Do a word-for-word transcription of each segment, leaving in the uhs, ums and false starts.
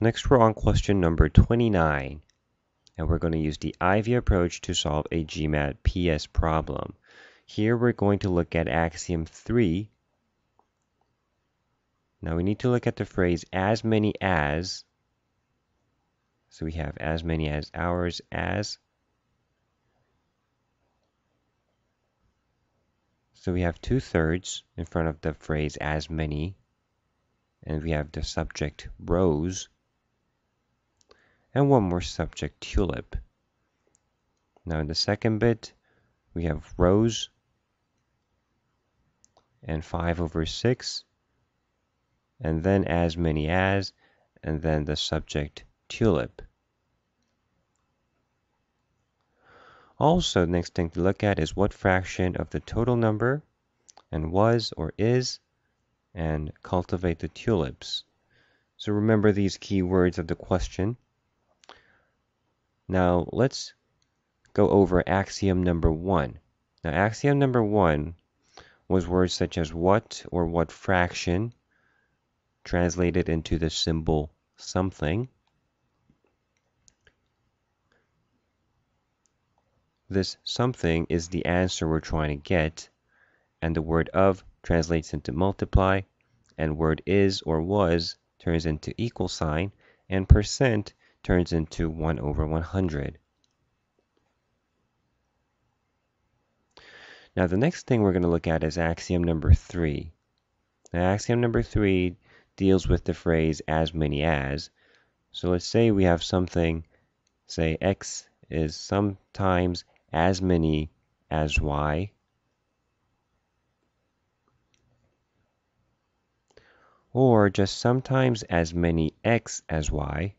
Next, we're on question number twenty-nine, and we're going to use the I V Y approach to solve a GMAT P S problem. Here we're going to look at axiom three. Now we need to look at the phrase as many as. So we have as many as hours as. So we have two-thirds in front of the phrase as many, and we have the subject rose, and one more subject tulip. Now in the second bit, we have rose and five over six, and then as many as, and then the subject tulip. Also, next thing to look at is what fraction of the total number, and was or is, and cultivate the tulips. So remember these key words of the question. Now let's go over axiom number one. Now axiom number one was words such as what or what fraction translated into the symbol something. This something is the answer we're trying to get, and the word of translates into multiply, and word is or was turns into equal sign, and percent turns into one over one hundred. Now the next thing we're going to look at is axiom number three. Now axiom number three deals with the phrase as many as. So let's say we have something, say x is sometimes as many as y, or just sometimes as many x as y,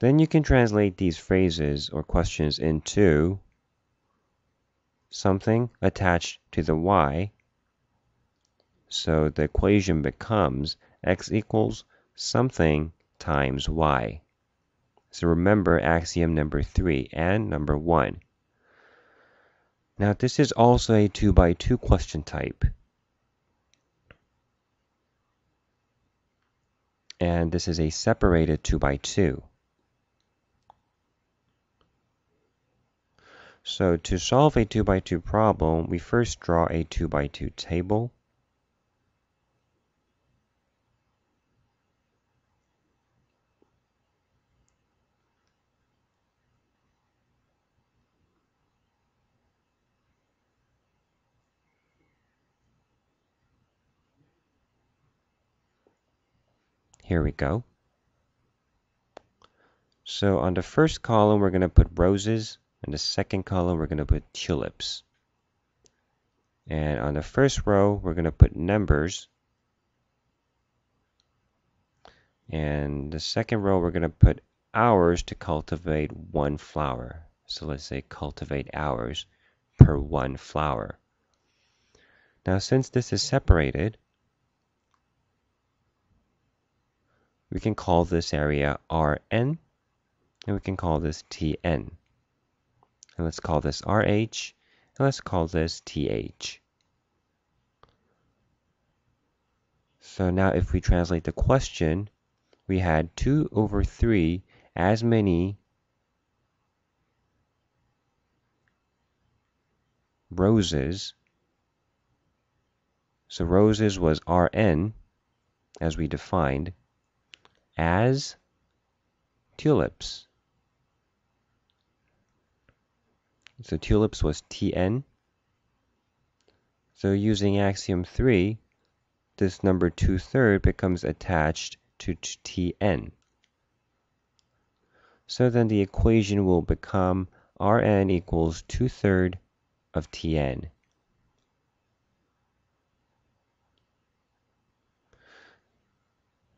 then you can translate these phrases or questions into something attached to the y. So the equation becomes x equals something times y. So remember axiom number three and number one. Now this is also a two by two question type. And this is a separated two by two. So to solve a two by two problem, we first draw a two by two table. Here we go. So on the first column, we're going to put roses. In the second column, we're going to put tulips. And on the first row, we're going to put numbers. And the second row, we're going to put hours to cultivate one flower. So let's say cultivate hours per one flower. Now, since this is separated, we can call this area R N, and we can call this T N. And let's call this R H, and let's call this T H. So now if we translate the question, we had two over three as many roses. So roses was R N, as we defined, as tulips. So tulips was T N. So using axiom three, this number two-thirds becomes attached to T N. So then the equation will become R N equals two-thirds of T N.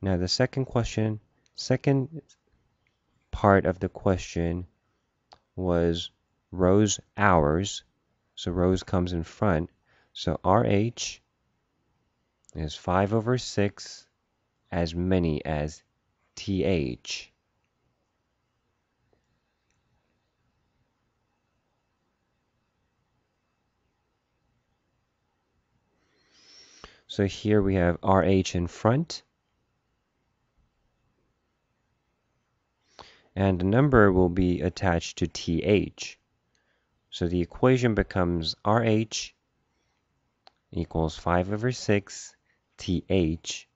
Now the second question, second part of the question was rose hours. So rose comes in front. So R H is five over six as many as T H. So here we have R H in front. And the number will be attached to T H. So the equation becomes R H equals five over six T H.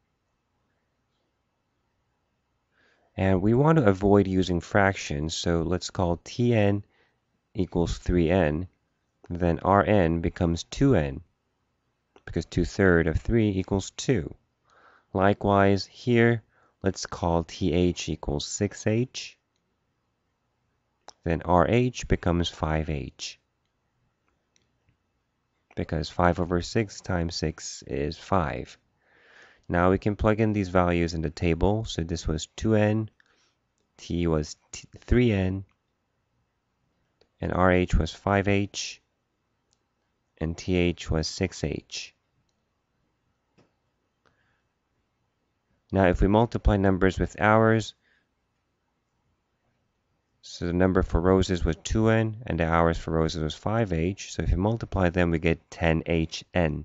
And we want to avoid using fractions, so let's call T N equals three N. Then R N becomes two N, because two thirds of three equals two. Likewise, here, let's call T H equals six H. Then R H becomes five H, because five over six times six is five. Now we can plug in these values in the table. So this was two N, T was three N, and R H was five H, and T H was six H. Now if we multiply numbers with hours, so the number for roses was two N, and the hours for roses was five H. So if you multiply them, we get ten H N.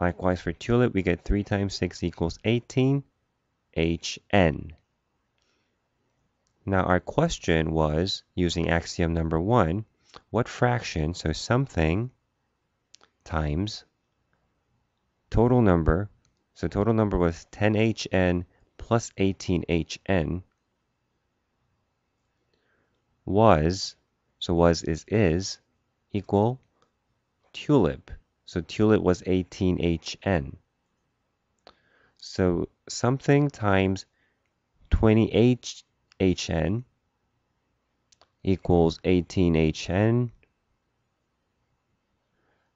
Likewise for tulip, we get three times six equals eighteen H N. Now our question was, using axiom number one, what fraction, so something times total number, so total number was ten H N plus eighteen H N, was, so was is is, equal tulip. So tulip was eighteen H N. So something times twenty H H N equals eighteen H N.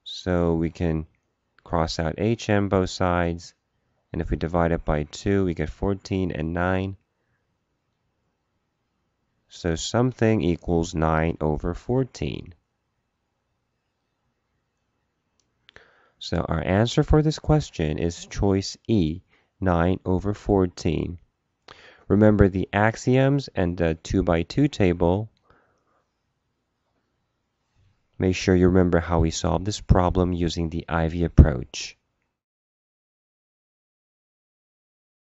So we can cross out H N both sides. And if we divide it by two, we get fourteen and nine. So something equals nine over fourteen. So our answer for this question is choice E, nine over fourteen. Remember the axioms and the two by two table. Make sure you remember how we solved this problem using the I V Y approach.